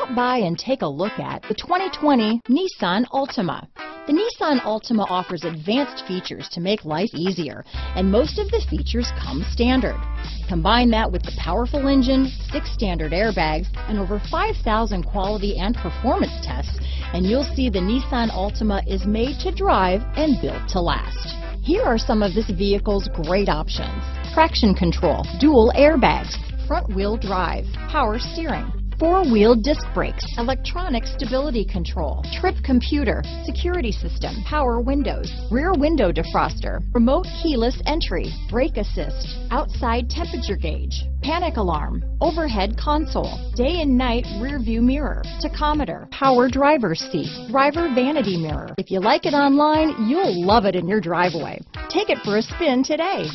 Stop by and take a look at the 2020 Nissan Altima. The Nissan Altima offers advanced features to make life easier, and most of the features come standard. Combine that with the powerful engine, 6 standard airbags, and over 5,000 quality and performance tests, and you'll see the Nissan Altima is made to drive and built to last. Here are some of this vehicle's great options: traction control, dual airbags, front-wheel drive, power steering, four-wheel disc brakes, electronic stability control, trip computer, security system, power windows, rear window defroster, remote keyless entry, brake assist, outside temperature gauge, panic alarm, overhead console, day and night rear view mirror, tachometer, power driver's seat, driver vanity mirror. If you like it online, you'll love it in your driveway. Take it for a spin today.